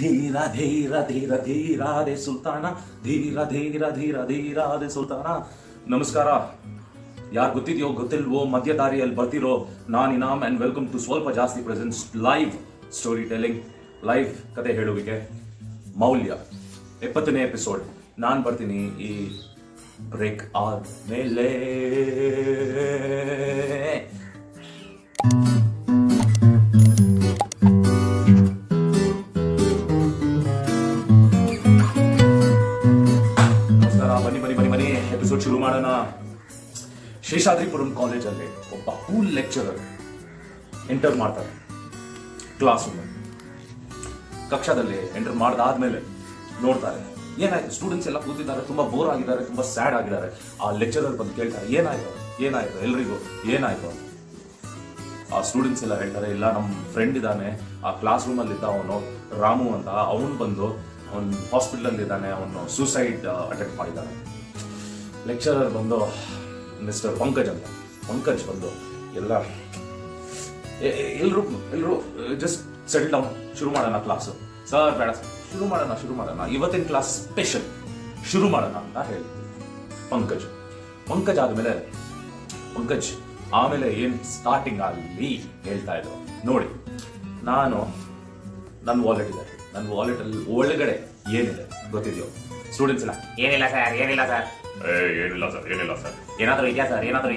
धीर धीर धीर धीराधे सुल्तान धीर धीर धीर धीराधे सुल्तान। नमस्कार, ಯಾರು ಗೊತ್ತಿದೆಯೋ ಗೊತ್ತಿಲ್ವೋ ಮಧ್ಯ ದಾರಿಯಲ್ಲಿ ಬರ್ತಿರೋ ನಾನು ಇನಾಮ್ ಅಂಡ್ ವೆಲ್ಕಮ್ ಟು ಸ್ವಲ್ಪ ಜಾಸ್ತಿ presence live storytelling, live ಕತೆ ಹೇಳುವಿಕೆ ಮೌಲ್ಯ 70ನೇ ಎಪಿಸೋಡ್. ನಾನು ಬರ್ತೀನಿ ಈ ಬ್ರೇಕ್ ಆದ ಮೇಲೆ. ಶುರು ಮಾಡೋಣ. ಶೇಷಾದ್ರಿಪುರಂ ಕಾಲೇಜಲ್ಲಿ ಒಬ್ಬ ಕೂಲ್ ಲೆಕ್ಚರರ್ ಎಂಟರ್ ಮಾಡ್ತಾರೆ ಕ್ಲಾಸ್ ರೂಮ್. ಕಕ್ಷದಲ್ಲಿ ಎಂಟರ್ ಮಾಡಿದಾದ್ಮೇಲೆ ನೋಡ್ತಾರೆ ಏನಾಯ್ತು, ಸ್ಟೂಡೆಂಟ್ಸ್ ಎಲ್ಲ ಕೂತಿದ್ದಾರೆ, ತುಂಬಾ ಬೋರ್ ಆಗಿದ್ದಾರೆ, ತುಂಬಾ ಸ್ಯಾಡ್ ಆಗಿದ್ದಾರೆ. ಆ ಲೆಕ್ಚರರ್ ಬಂದು ಕೇಳ್ತಾರೆ ಏನಾಯ್ತು ಏನಾಯ್ತು ಎಲ್ರಿಗೂ ಏನಾಯ್ತು. ಆ ಸ್ಟೂಡೆಂಟ್ಸ್ ಎಲ್ಲ ಹೇಳ್ತಾರೆ ಇಲ್ಲ ನಮ್ಮ ಫ್ರೆಂಡ್ ಇದ್ದಾನೆ ಆ ಕ್ಲಾಸ್ ರೂಮಲ್ಲಿ ಇದ್ದ ಅವನು ರಾಮು ಅಂತ, ಅವನು ಬಂದು ಅವನು ಹಾಸ್ಪಿಟಲಲ್ಲಿ ಇದ್ದಾನೆ, ಅವನು ಸೂಸೈಡ್ ಅಟೆಂಪ್ಟ್ ಮಾಡಿದ್ದಾನೆ. ಲೆಕ್ಚರರ್ ಬಂದು ಮಿಸ್ಟರ್ ಪಂಕಜ್ ಅಂತ, ಪಂಕಜ್ ಬಂದು ಎಲ್ರು ಜಸ್ಟ್ ಸೆಟಲ್ ಡೌನ್, ಶುರು ಮಾಡೋಣ ಕ್ಲಾಸು. ಸರ್ ಬೇಡ ಸರ್, ಶುರು ಮಾಡೋಣ ಇವತ್ತಿನ ಕ್ಲಾಸ್ ಸ್ಪೆಷಲ್, ಶುರು ಮಾಡೋಣ ಅಂತ ಹೇಳಿ ಪಂಕಜ್ ಆದಮೇಲೆ ಪಂಕಜ್ ಆಮೇಲೆ ಏನು ಸ್ಟಾರ್ಟಿಂಗ್ ಅಲ್ಲಿ ಹೇಳ್ತಾ ಇದ್ರು ನೋಡಿ. ನಾನು ನನ್ನ ವಾಲೆಟಲ್ಲಿ ಒಳಗಡೆ ಏನಿದೆ ಗೊತ್ತಿದೆಯೋ ಸ್ಟೂಡೆಂಟ್ಸ್ ಎಲ್ಲ ಏನಿಲ್ಲ ಸರ್ ಏನಾದರೂ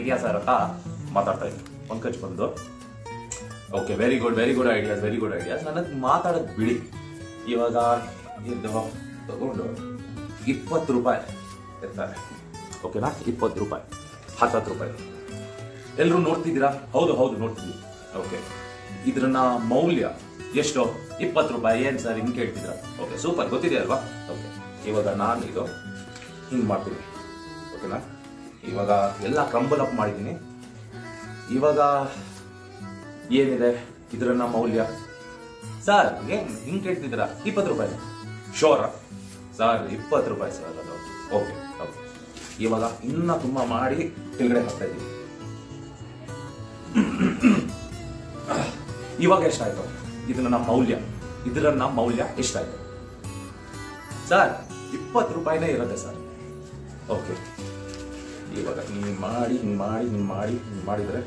ಇದೆಯಾ ಸರ್ ಅಂತ ಮಾತಾಡ್ತಾ ಇದ್ರು. ಪಂಕಜ್ ಬಂದು ಓಕೆ ವೆರಿ ಗುಡ್ ಐಡಿಯಾಸ್ ನನಗೆ ಮಾತಾಡೋದು ಬಿಡಿ, ಇವಾಗ ತಗೊಂಡು 20 ರೂಪಾಯಿ ಇರ್ತಾರೆ ಓಕೆನಾ, 20 ರೂಪಾಯಿ 10 ರೂಪಾಯಿ ಎಲ್ಲರೂ ನೋಡ್ತಿದ್ದೀರಾ, ಹೌದು ನೋಡ್ತಿದ್ದೀವಿ ಓಕೆ. ಇದ್ರನ್ನ ಮೌಲ್ಯ ಎಷ್ಟು? 20 ರೂಪಾಯಿ. ಏನು ಸರ್ ಹಿಂಗೆ ಕೇಳ್ತಿದ್ದೀರಾ, ಓಕೆ ಸೂಪರ್, ಗೊತ್ತಿದೆ ಅಲ್ವಾ ಓಕೆ. ಇವಾಗ ನಾನು ಇದು ಹಿಂಗೆ ಮಾಡ್ತೀನಿ ಓಕೆನಾ, ಇವಾಗ ಎಲ್ಲ ಕ್ರಂಬಲ್ ಅಪ್ ಮಾಡಿದ್ದೀನಿ. ಇವಾಗ ಏನಿದೆ ಇದ್ರನ್ನ ಮೌಲ್ಯ? ಸರ್ ಹಿಂಗೆ ಕೇಳ್ತಿದ್ದೀರಾ 20 ರೂಪಾಯಿ ಶೋರಾ ಸರ್ 20 ರೂಪಾಯಿ ಸರ್ ಅದು ಓಕೆ ಓಕೆ. ಇವಾಗ ಇನ್ನ ತುಂಬ ಮಾಡಿ ಕೆಳಗಡೆ ಹಾಕ್ತಾ ಇದ್ದೀನಿ. ಇವಾಗ ಎಷ್ಟಾಯ್ತು ಇದರ ನಮ್ಮ ಮೌಲ್ಯ ಎಷ್ಟಾಯ್ತು? ಸರ್ 20 ರೂಪಾಯಿನೇ ಇರುತ್ತೆ ಸರ್ ಓಕೆ. ಇವಾಗ ಹಿಂಗೆ ಮಾಡಿದರೆ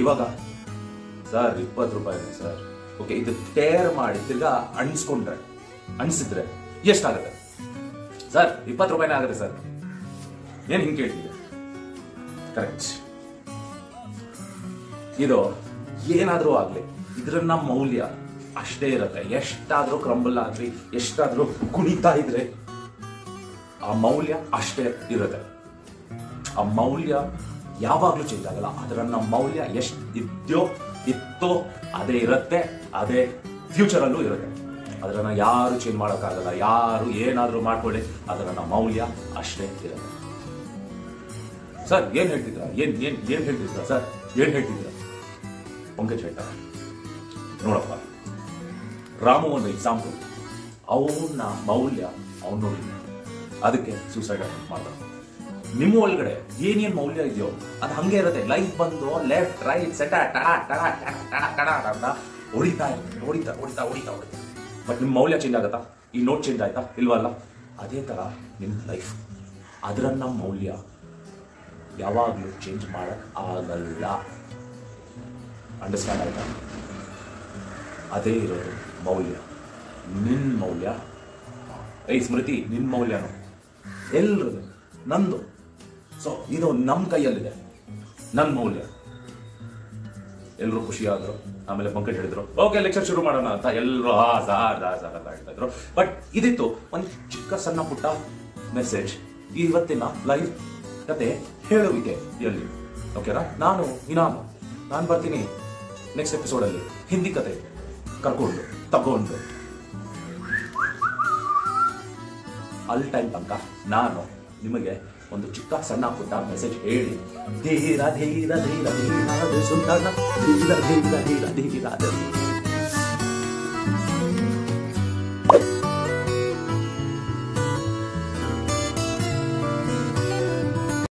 ಇವಾಗ ಸರ್ 20 ರೂಪಾಯಿನೇ ಸರ್ ಓಕೆ. ಇದು ಟೇರ್ ಮಾಡಿ ತಿರ್ಗಾ ಅಣಿಸಿದ್ರೆ ಎಷ್ಟಾಗುತ್ತೆ? ಸರ್ 20 ರೂಪಾಯಿನೇ ಆಗುತ್ತೆ ಸರ್. ಏನು ಹಿಂಗೆ ಕೇಳ್ತಿದ್ದೆ ಕರೆಕ್ಟ್. ಇದು ಏನಾದರೂ ಆಗಲಿ ಇದರನ್ನ ಮೌಲ್ಯ ಅಷ್ಟೇ ಇರುತ್ತೆ. ಎಷ್ಟಾದರೂ ಕ್ರಂಬಲ್ ಆಗಲಿ ಎಷ್ಟಾದರೂ ಕುಣಿತಾ ಇದ್ರೆ ಆ ಮೌಲ್ಯ ಅಷ್ಟೇ ಇರುತ್ತೆ. ಆ ಮೌಲ್ಯ ಯಾವಾಗಲೂ ಚೇಂಜ್ ಆಗಲ್ಲ. ಅದರನ್ನ ಮೌಲ್ಯ ಎಷ್ಟು ಇತ್ತೋ ಅದೇ ಇರುತ್ತೆ, ಅದೇ ಫ್ಯೂಚರಲ್ಲೂ ಇರುತ್ತೆ. ಅದರನ್ನ ಯಾರು ಚೇಂಜ್ ಮಾಡೋಕ್ಕಾಗಲ್ಲ, ಯಾರು ಏನಾದರೂ ಮಾಡ್ಕೊಳ್ಳಿ ಅದರನ್ನ ಮೌಲ್ಯ ಅಷ್ಟೇ ಇರುತ್ತೆ. ಸರ್ ಏನು ಹೇಳ್ತಿದ್ರ ಪಂಕಜ್ ಹೇಳ್ತಾರೆ ನೋಡಪ್ಪ ರಾಮು ಒಂದು ಎಕ್ಸಾಂಪಲ್, ಅವನ ಮೌಲ್ಯ ಅವ್ನು ನೋಡಿ ಅದಕ್ಕೆ ಸೂಸೈಡ್ ಅಟೆಂಪ್ಟ್ ಮಾಡ್ತಾರೆ. ನಿಮ್ಮ ಒಳಗಡೆ ಏನೇನು ಮೌಲ್ಯ ಇದೆಯೋ ಅದು ಹಂಗೆ ಇರುತ್ತೆ. ಲೈಫ್ ಬಂದು ಲೆಫ್ಟ್ ರೈಟ್ ಸೆಟ ಟಡ ಟಡ ಟಡ ಟಡ ಟಡ ಅಂತ ಹೊಡಿತಾ ಇರುತ್ತೆ. ಬಟ್ ನಿಮ್ಮ ಮೌಲ್ಯ ಚೇಂಜ್ ಆಗುತ್ತಾ? ಈ ನೋಟ್ ಚೇಂಜ್ ಆಯ್ತಾ ಇಲ್ವಲ್ಲ? ಅದೇ ಥರ ನಿಮ್ಮ ಲೈಫ್, ಅದರನ್ನ ಮೌಲ್ಯ ಯಾವಾಗಲೂ ಚೇಂಜ್ ಮಾಡೋಕ್ಕಾಗಲ್ಲ. ಅಂಡರ್ಸ್ಟ್ಯಾಂಡ್ ಆಯ್ತಾ? ಅದೇ ಇರೋದು ಮೌಲ್ಯ. ನಿನ್ನ ಮೌಲ್ಯ ಐ ಸ್ಮೃತಿ, ನಿನ್ನ ಮೌಲ್ಯನು ಎಲ್ಲರದು ನಂದು. ಸೊ ಇದು ನಮ್ಮ ಕೈಯಲ್ಲಿದೆ ನನ್ನ ಮೌಲ್ಯ. ಎಲ್ಲರೂ ಖುಷಿಯಾದರು. ಆಮೇಲೆ ಪಂಕಜ್ ಹೇಳಿದ್ರು ಓಕೆ ಲೆಕ್ಚರ್ ಶುರು ಮಾಡೋಣ ಅಂತ. ಎಲ್ಲರೂ ಆ ಸಾರ್ ಅಂತ ಹೇಳ್ತಾ ಇದ್ರು. ಬಟ್ ಇದಿತ್ತು ಒಂದು ಚಿಕ್ಕ ಸಣ್ಣ ಪುಟ್ಟ ಮೆಸೇಜ್ ಇವತ್ತಿನ ಲೈವ್ ಕತೆ ಹೇಳುವಿಕೆ ಎಲ್ಲಿ ಓಕೆನಾ. ನಾನು ಇನಾಮ್, ನಾನು ಬರ್ತೀನಿ ನೆಕ್ಸ್ಟ್ ಎಪಿಸೋಡಲ್ಲಿ ಹಿಂದಿ ಕತೆ ತಗೊಂಡು ಅಲ್ಲಿ ಟೈಮ್ ತನಕ ನಾನು ನಿಮಗೆ ಒಂದು ಚಿಕ್ಕ ಸಣ್ಣ ಪುಟ್ಟ ಮೆಸೇಜ್ ಹೇಳಿ ಧೀರ ಧೀರ ಧೀರ ಧೀರ ಸುಂದರ ಧೀರ ಧೀರ ಧೀರ ಧೀರ